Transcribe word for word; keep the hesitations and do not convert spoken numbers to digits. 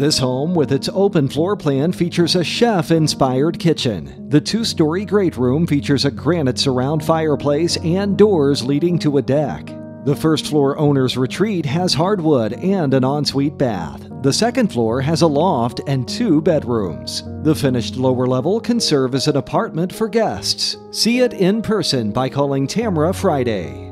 This home, with its open floor plan, features a chef-inspired kitchen. The two-story great room features a granite-surround fireplace and doors leading to a deck. The first floor owner's retreat has hardwood and an ensuite bath. The second floor has a loft and two bedrooms. The finished lower level can serve as an apartment for guests. See it in person by calling Tamara Friday.